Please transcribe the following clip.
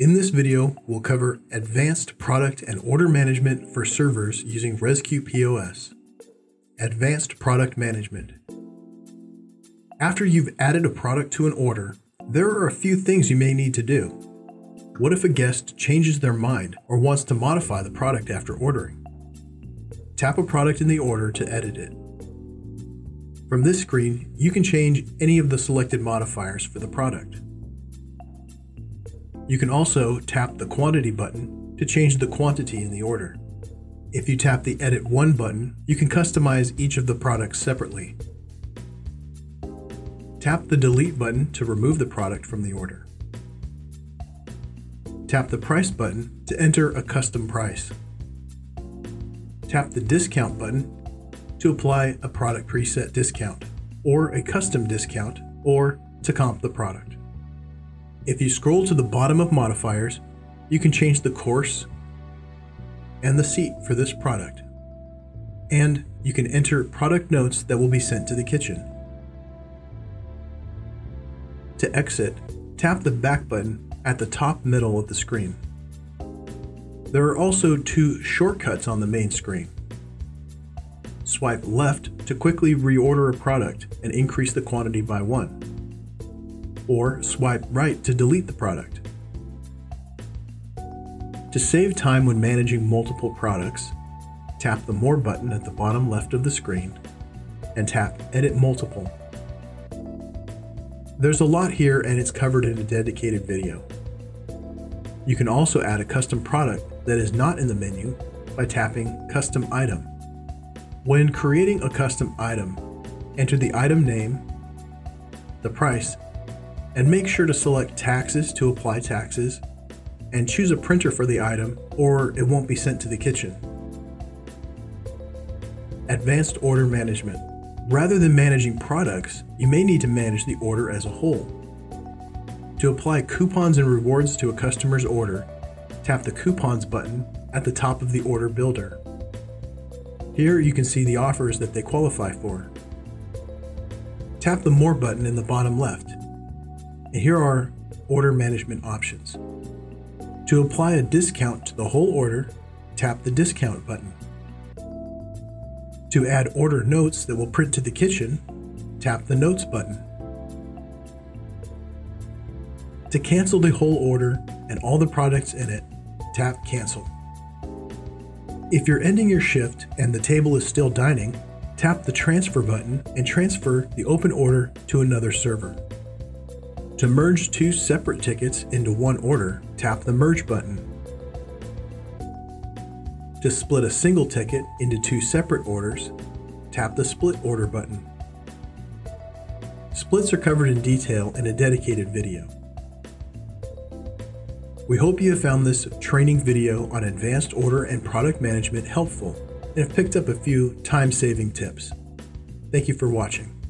In this video, we'll cover advanced product and order management for servers using Rezku POS. Advanced product management. After you've added a product to an order, there are a few things you may need to do. What if a guest changes their mind or wants to modify the product after ordering? Tap a product in the order to edit it. From this screen, you can change any of the selected modifiers for the product. You can also tap the quantity button to change the quantity in the order. If you tap the Edit 1 button, you can customize each of the products separately. Tap the Delete button to remove the product from the order. Tap the Price button to enter a custom price. Tap the Discount button to apply a product preset discount, or a custom discount, or to comp the product. If you scroll to the bottom of modifiers, you can change the course and the seat for this product. And you can enter product notes that will be sent to the kitchen. To exit, tap the back button at the top middle of the screen. There are also two shortcuts on the main screen. Swipe left to quickly reorder a product and increase the quantity by 1. Or swipe right to delete the product. To save time when managing multiple products, tap the More button at the bottom left of the screen and tap Edit Multiple. There's a lot here and it's covered in a dedicated video. You can also add a custom product that is not in the menu by tapping Custom Item. When creating a custom item, enter the item name, the price, and make sure to select taxes to apply taxes, and choose a printer for the item or it won't be sent to the kitchen. Advanced order management. Rather than managing products, you may need to manage the order as a whole. To apply coupons and rewards to a customer's order, tap the Coupons button at the top of the order builder. Here you can see the offers that they qualify for. Tap the More button in the bottom left. And here are order management options. To apply a discount to the whole order, tap the Discount button. To add order notes that will print to the kitchen, tap the Notes button. To cancel the whole order and all the products in it, tap Cancel. If you're ending your shift and the table is still dining, tap the Transfer button and transfer the open order to another server. To merge two separate tickets into one order, tap the Merge button. To split a single ticket into two separate orders, tap the Split Order button. Splits are covered in detail in a dedicated video. We hope you have found this training video on advanced order and product management helpful and have picked up a few time-saving tips. Thank you for watching.